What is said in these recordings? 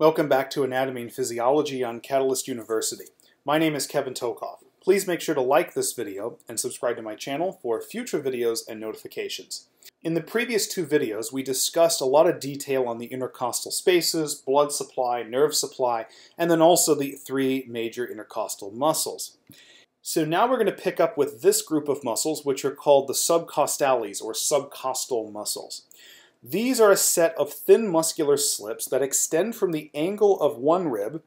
Welcome back to Anatomy and Physiology on Catalyst University. My name is Kevin Tokoph. Please make sure to like this video and subscribe to my channel for future videos and notifications. In the previous two videos, we discussed a lot of detail on the intercostal spaces, blood supply, nerve supply, and then also the three major intercostal muscles. So now we're going to pick up with this group of muscles, which are called the subcostales or subcostal muscles. These are a set of thin muscular slips that extend from the angle of one rib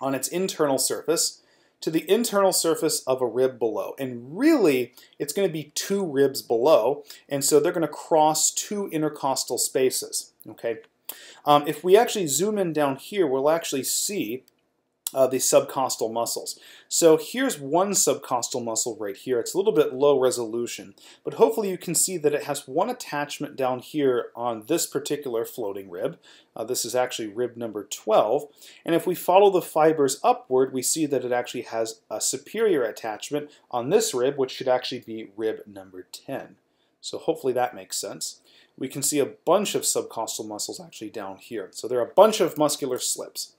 on its internal surface to the internal surface of a rib below. And really, it's going to be two ribs below, and so they're going to cross two intercostal spaces. Okay. If we actually zoom in down here, we'll actually see the subcostal muscles. So here's one subcostal muscle right here. It's a little bit low resolution, but hopefully you can see that it has one attachment down here on this particular floating rib. This is actually rib number 12, and if we follow the fibers upward, we see that it actually has a superior attachment on this rib, which should actually be rib number 10. So hopefully that makes sense. We can see a bunch of subcostal muscles actually down here. So there are a bunch of muscular slips.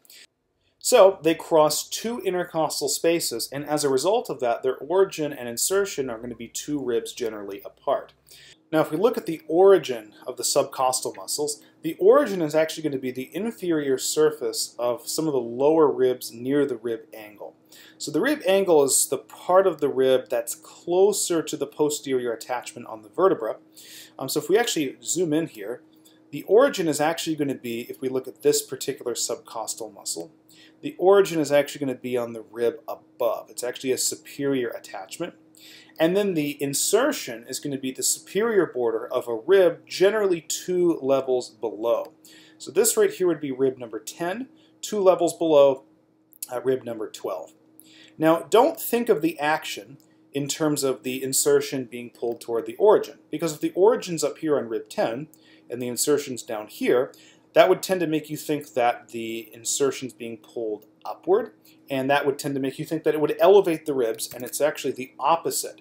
So they cross two intercostal spaces, and as a result of that, their origin and insertion are going to be two ribs generally apart. Now if we look at the origin of the subcostal muscles, the origin is actually going to be the inferior surface of some of the lower ribs near the rib angle. So the rib angle is the part of the rib that's closer to the posterior attachment on the vertebra. So if we actually zoom in here, the origin is actually going to be, if we look at this particular subcostal muscle, the origin is actually going to be on the rib above. It's actually a superior attachment. And then the insertion is going to be the superior border of a rib, generally two levels below. So this right here would be rib number 10, two levels below rib number 12. Now, don't think of the action in terms of the insertion being pulled toward the origin, because if the origin's up here on rib 10 and the insertion's down here, that would tend to make you think that the insertion's being pulled upward, and that would tend to make you think that it would elevate the ribs, and it's actually the opposite.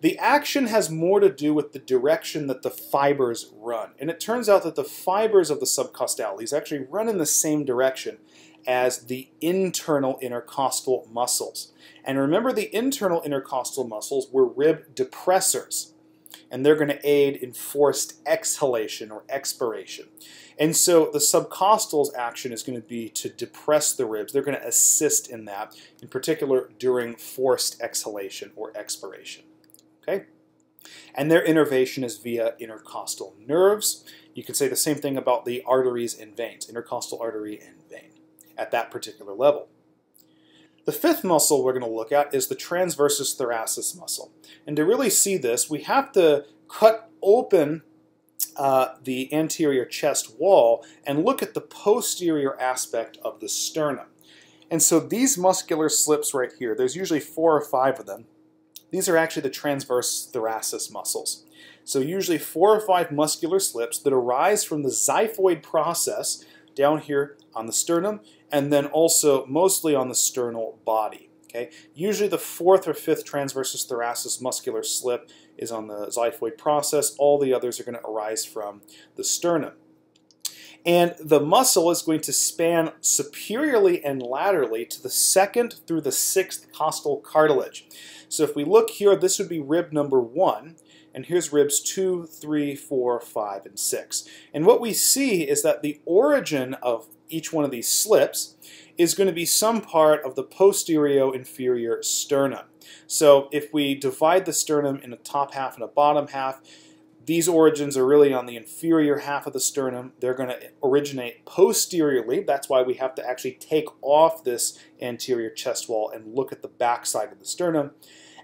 The action has more to do with the direction that the fibers run, and it turns out that the fibers of the subcostales actually run in the same direction as the internal intercostal muscles. And remember, the internal intercostal muscles were rib depressors, and they're going to aid in forced exhalation or expiration. And so the subcostal's action is going to be to depress the ribs. They're going to assist in that, in particular during forced exhalation or expiration. Okay? And their innervation is via intercostal nerves. You can say the same thing about the arteries and veins, intercostal artery and vein, at that particular level. The fifth muscle we're going to look at is the transversus thoracis muscle. And to really see this, we have to cut open the anterior chest wall and look at the posterior aspect of the sternum. And so these muscular slips right here, there's usually 4 or 5 of them. These are actually the transversus thoracis muscles. So usually 4 or 5 muscular slips that arise from the xiphoid process down here on the sternum, and then also mostly on the sternal body. Okay? Usually the 4th or 5th transversus thoracis muscular slip is on the xiphoid process. All the others are going to arise from the sternum. And the muscle is going to span superiorly and laterally to the 2nd through the 6th costal cartilage. So if we look here, this would be rib number 1. And here's ribs 2, 3, 4, 5, and 6. And what we see is that the origin of each one of these slips is going to be some part of the posterior inferior sternum. So if we divide the sternum in a top half and a bottom half, these origins are really on the inferior half of the sternum. They're going to originate posteriorly. That's why we have to actually take off this anterior chest wall and look at the backside of the sternum.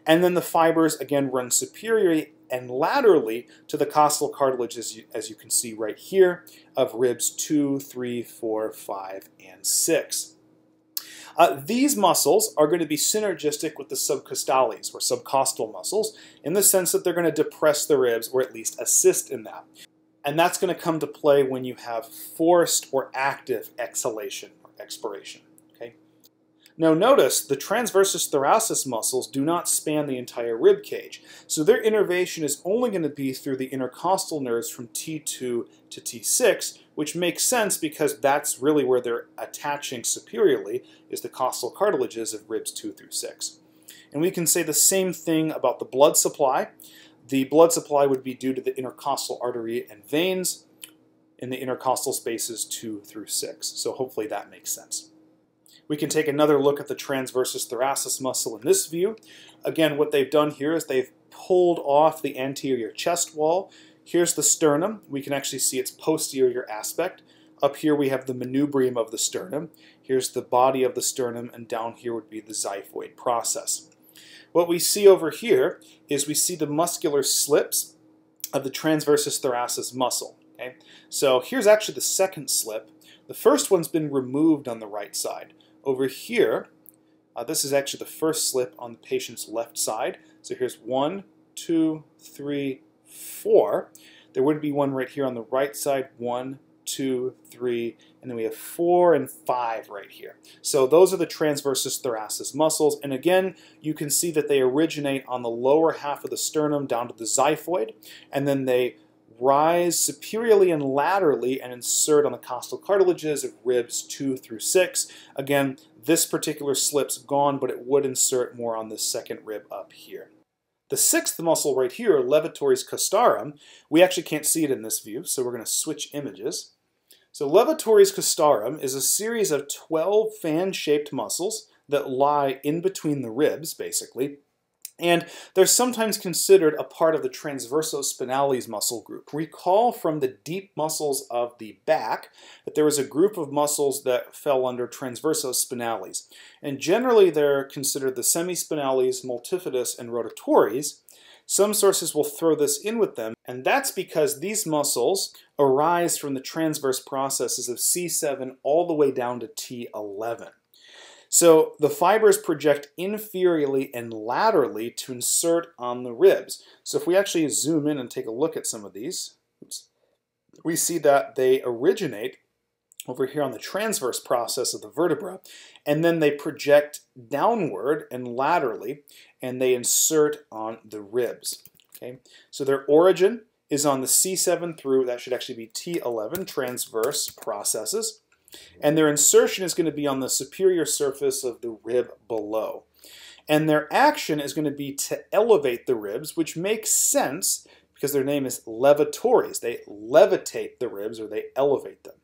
And then the fibers, again, run superiorly and laterally to the costal cartilage, as you can see right here, of ribs 2, 3, 4, 5, and 6. These muscles are going to be synergistic with the subcostales, or subcostal muscles, in the sense that they're going to depress the ribs, or at least assist in that. And that's going to come to play when you have forced or active exhalation or expiration. Now notice, the transversus thoracis muscles do not span the entire rib cage, so their innervation is only going to be through the intercostal nerves from T2 to T6, which makes sense because that's really where they're attaching superiorly, is the costal cartilages of ribs 2 through 6. And we can say the same thing about the blood supply. The blood supply would be due to the intercostal artery and veins in the intercostal spaces 2 through 6. So hopefully that makes sense. We can take another look at the transversus thoracis muscle in this view. Again, what they've done here is they've pulled off the anterior chest wall. Here's the sternum. We can actually see its posterior aspect. Up here we have the manubrium of the sternum. Here's the body of the sternum, and down here would be the xiphoid process. What we see over here is we see the muscular slips of the transversus thoracis muscle. Okay? So here's actually the second slip. The first one's been removed on the right side. Over here, this is actually the first slip on the patient's left side. So here's 1, 2, 3, 4. There would be one right here on the right side, 1, 2, 3, and then we have 4 and 5 right here. So those are the transversus thoracis muscles, and again, you can see that they originate on the lower half of the sternum down to the xiphoid, and then they rise superiorly and laterally and insert on the costal cartilages of ribs 2 through 6. Again, this particular slip's gone, but it would insert more on this second rib up here. The sixth muscle right here, levatores costarum, we actually can't see it in this view, so we're going to switch images. So levatores costarum is a series of 12 fan-shaped muscles that lie in between the ribs, basically, and they're sometimes considered a part of the transversospinalis muscle group. Recall from the deep muscles of the back that there was a group of muscles that fell under transversospinalis. And generally they're considered the semispinalis, multifidus, and rotatories. Some sources will throw this in with them, and that's because these muscles arise from the transverse processes of C7 all the way down to T11. So the fibers project inferiorly and laterally to insert on the ribs. So if we actually zoom in and take a look at some of these, we see that they originate over here on the transverse process of the vertebra, and then they project downward and laterally, and they insert on the ribs. Okay? So their origin is on the C7 through, that should actually be T11, transverse processes. And their insertion is going to be on the superior surface of the rib below. And their action is going to be to elevate the ribs, which makes sense because their name is levatores. They levitate the ribs, or they elevate them.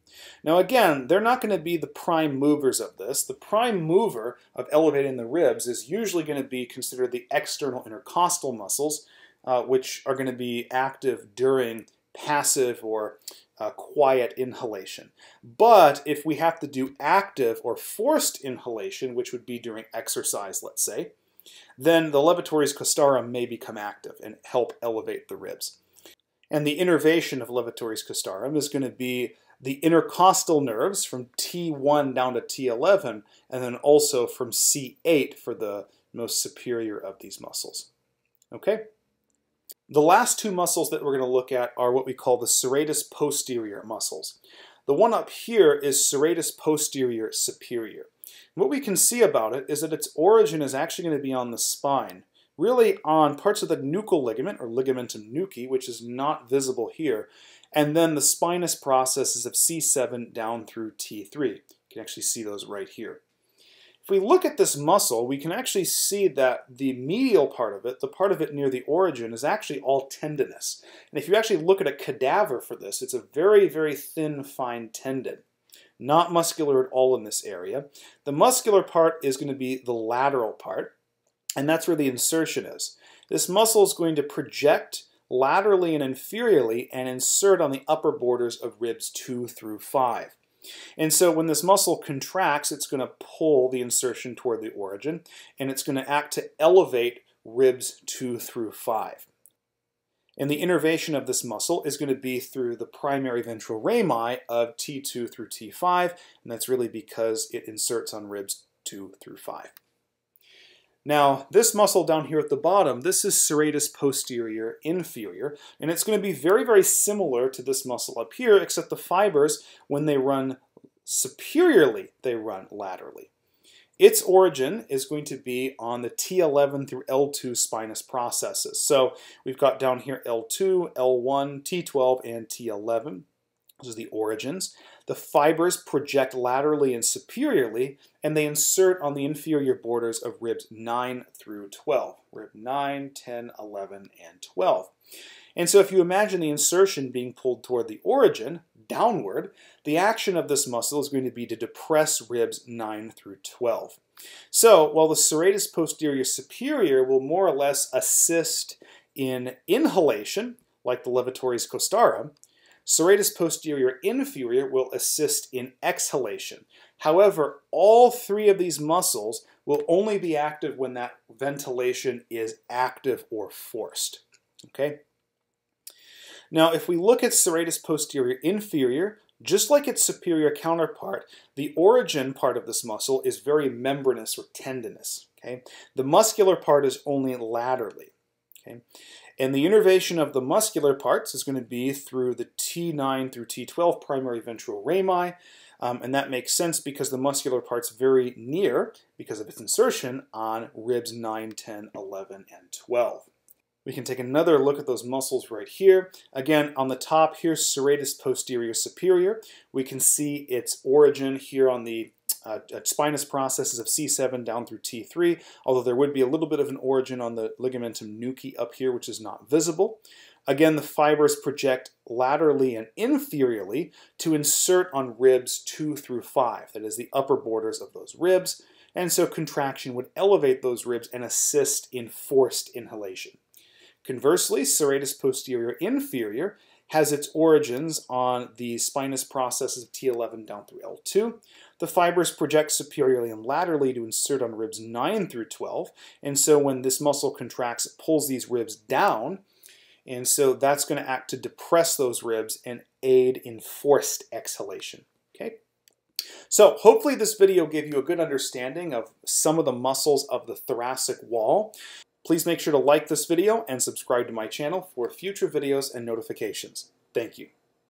Now again, they're not going to be the prime movers of this. The prime mover of elevating the ribs is usually going to be considered the external intercostal muscles, which are going to be active during passive or quiet inhalation. But if we have to do active or forced inhalation, which would be during exercise, let's say, then the levatores costarum may become active and help elevate the ribs. And the innervation of levatores costarum is going to be the intercostal nerves from T1 down to T11, and then also from C8 for the most superior of these muscles. Okay? The last two muscles that we're going to look at are what we call the serratus posterior muscles. The one up here is serratus posterior superior. And what we can see about it is that its origin is actually going to be on the spine, really on parts of the nuchal ligament, or ligamentum nuchae, which is not visible here, and then the spinous processes of C7 down through T3. You can actually see those right here. If we look at this muscle, we can actually see that the medial part of it, the part of it near the origin, is actually all tendinous. And if you actually look at a cadaver for this, it's a very, very thin, fine tendon. Not muscular at all in this area. The muscular part is going to be the lateral part, and that's where the insertion is. This muscle is going to project laterally and inferiorly and insert on the upper borders of ribs 2 through 5. And so when this muscle contracts, it's going to pull the insertion toward the origin, and it's going to act to elevate ribs 2 through 5. And the innervation of this muscle is going to be through the primary ventral rami of T2 through T5, and that's really because it inserts on ribs 2 through 5. Now, this muscle down here at the bottom, this is serratus posterior inferior, and it's going to be very, very similar to this muscle up here, except the fibers, when they run superiorly, they run laterally. Its origin is going to be on the T11 through L2 spinous processes. So we've got down here L2, L1, T12, and T11. This is the origins. The fibers project laterally and superiorly, and they insert on the inferior borders of ribs 9 through 12. Rib 9, 10, 11, and 12. And so if you imagine the insertion being pulled toward the origin, downward, the action of this muscle is going to be to depress ribs 9 through 12. So while the serratus posterior superior will more or less assist in inhalation, like the levatores costarum, serratus posterior inferior will assist in exhalation. However, all three of these muscles will only be active when that ventilation is active or forced. Okay? Now, if we look at serratus posterior inferior, just like its superior counterpart, the origin part of this muscle is very membranous or tendinous. Okay? The muscular part is only laterally. Okay? And the innervation of the muscular parts is going to be through the T9 through T12 primary ventral rami, and that makes sense because the muscular part's very near, because of its insertion, on ribs 9, 10, 11, and 12. We can take another look at those muscles right here. Again, on the top here, serratus posterior superior. We can see its origin here on the spinous processes of C7 down through T3, although there would be a little bit of an origin on the ligamentum nuchae up here, which is not visible. Again, the fibers project laterally and inferiorly to insert on ribs 2 through 5, that is the upper borders of those ribs, and so contraction would elevate those ribs and assist in forced inhalation. Conversely, serratus posterior inferior has its origins on the spinous processes of T11 down through L2. The fibers project superiorly and laterally to insert on ribs 9 through 12, and so when this muscle contracts, it pulls these ribs down, and so that's going to act to depress those ribs and aid in forced exhalation. Okay? So hopefully this video gave you a good understanding of some of the muscles of the thoracic wall. Please make sure to like this video and subscribe to my channel for future videos and notifications. Thank you.